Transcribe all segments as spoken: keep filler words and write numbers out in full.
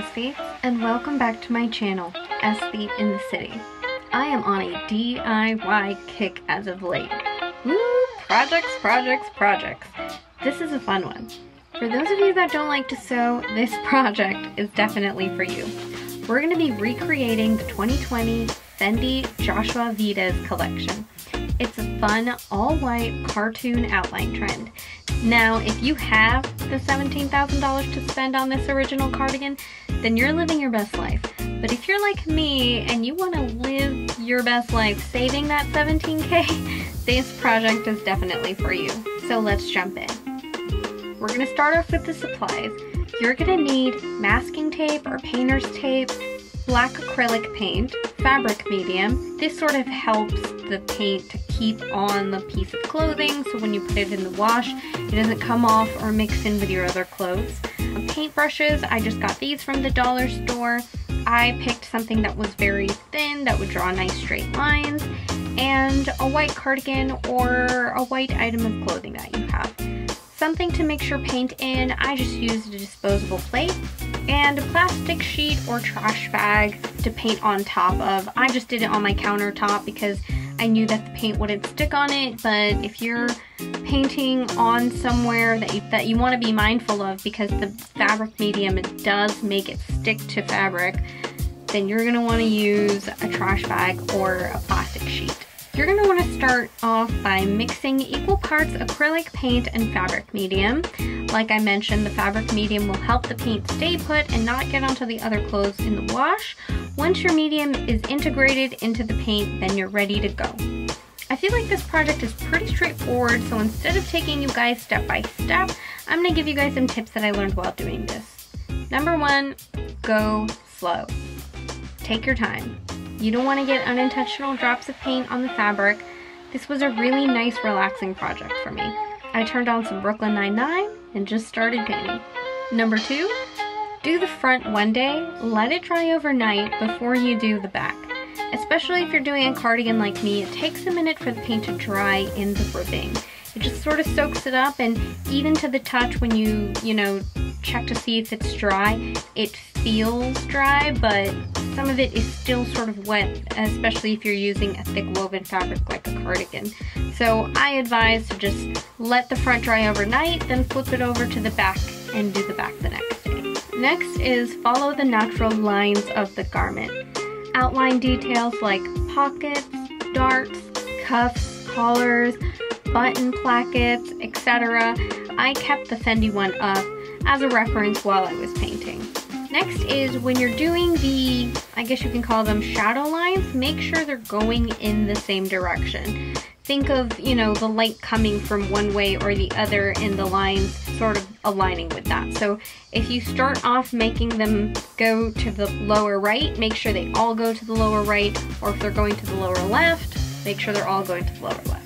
aesthetes, and welcome back to my channel, Aesthete in the City. I am on a D I Y kick as of late. Woo! Projects, projects, projects. This is a fun one. For those of you that don't like to sew, this project is definitely for you. We're going to be recreating the twenty twenty Fendi Joshua Vides collection. It's a fun, all-white cartoon outline trend. Now, if you have the seventeen thousand dollars to spend on this original cardigan, then you're living your best life. But if you're like me and you want to live your best life saving that seventeen K, this project is definitely for you. So let's jump in. We're going to start off with the supplies. You're going to need masking tape or painter's tape, black acrylic paint, fabric medium. This sort of helps the paint to keep on the piece of clothing, so when you put it in the wash, it doesn't come off or mix in with your other clothes. Paint brushes, I just got these from the dollar store. I picked something that was very thin that would draw nice straight lines, and a white cardigan or a white item of clothing that you have. Something to mix your paint in, I just used a disposable plate, and a plastic sheet or trash bag to paint on top of. I just did it on my countertop because I knew that the paint wouldn't stick on it, but if you're painting on somewhere that you, that you want to be mindful of, because the fabric medium, it does make it stick to fabric, then you're going to want to use a trash bag or a plastic sheet. You're going to want to start off by mixing equal parts acrylic paint and fabric medium. Like I mentioned, the fabric medium will help the paint stay put and not get onto the other clothes in the wash. Once your medium is integrated into the paint, then you're ready to go. I feel like this project is pretty straightforward, so instead of taking you guys step by step, I'm going to give you guys some tips that I learned while doing this. Number one, go slow. Take your time. You don't want to get unintentional drops of paint on the fabric. This was a really nice, relaxing project for me. I turned on some Brooklyn Nine-Nine and just started painting. Number two, do the front one day, let it dry overnight before you do the back. Especially if you're doing a cardigan like me, it takes a minute for the paint to dry in the ribbing. It just sort of soaks it up, and even to the touch when you, you know, check to see if it's dry, it feels dry, but some of it is still sort of wet, especially if you're using a thick woven fabric like a cardigan. So I advise to just let the front dry overnight, then flip it over to the back and do the back the next day. Next is follow the natural lines of the garment. Outline details like pockets, darts, cuffs, collars, button plackets, et cetera. I kept the Fendi one up as a reference while I was painting. Next is when you're doing the, I guess you can call them shadow lines, make sure they're going in the same direction. Think of, you know, the light coming from one way or the other and the lines sort of aligning with that. So if you start off making them go to the lower right, make sure they all go to the lower right, or if they're going to the lower left, make sure they're all going to the lower left.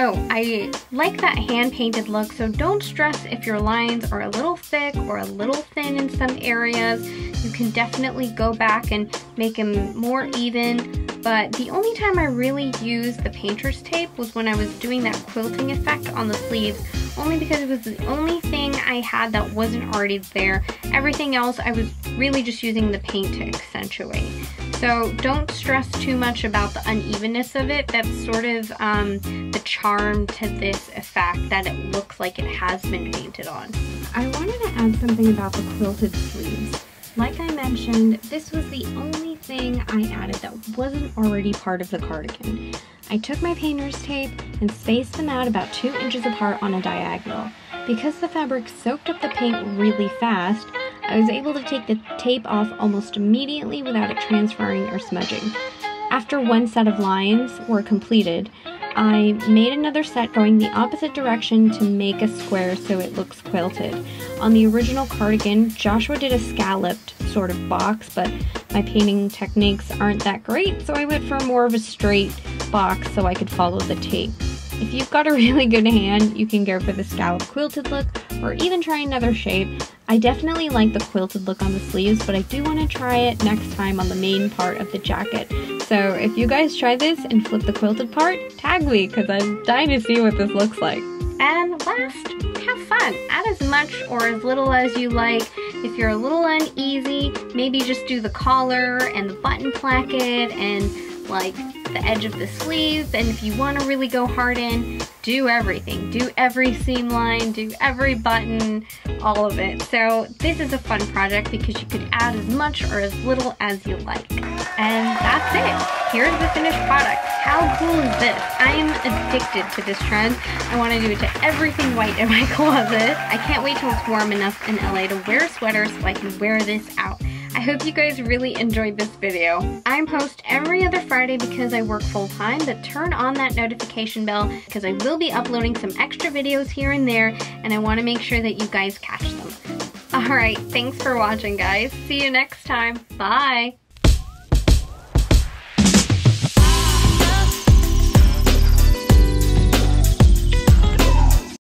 Oh, I like that hand-painted look, so don't stress if your lines are a little thick or a little thin in some areas. You can definitely go back and make them more even, but the only time I really used the painter's tape was when I was doing that quilting effect on the sleeves, only because it was the only thing I had that wasn't already there. Everything else, I was really just using the paint to accentuate. So don't stress too much about the unevenness of it. That's sort of um, the charm to this effect, that it looks like it has been painted on. I wanted to add something about the quilted sleeves. Like I mentioned, this was the only thing I added that wasn't already part of the cardigan. I took my painter's tape and spaced them out about two inches apart on a diagonal. Because the fabric soaked up the paint really fast, I was able to take the tape off almost immediately without it transferring or smudging. After one set of lines were completed, I made another set going the opposite direction to make a square so it looks quilted. On the original cardigan, Joshua did a scalloped sort of box, but my painting techniques aren't that great, so I went for more of a straight box so I could follow the tape. If you've got a really good hand, you can go for the scallop quilted look, or even try another shape. I definitely like the quilted look on the sleeves, but I do want to try it next time on the main part of the jacket. So if you guys try this and flip the quilted part, tag me, because I'm dying to see what this looks like. And last, have fun. Add as much or as little as you like. If you're a little uneasy, maybe just do the collar and the button placket and like the edge of the sleeve. And if you want to really go hard in, do everything. Do every seam line, do every button, all of it. So this is a fun project because you could add as much or as little as you like. And that's it. Here's the finished product. How cool is this? I am addicted to this trend. I want to do it to everything white in my closet. I can't wait till it's warm enough in L A to wear a sweater so I can wear this out. I hope you guys really enjoyed this video. I post every other Friday because I work full time, but turn on that notification bell because I will be uploading some extra videos here and there, and I want to make sure that you guys catch them. Alright, thanks for watching guys. See you next time. Bye!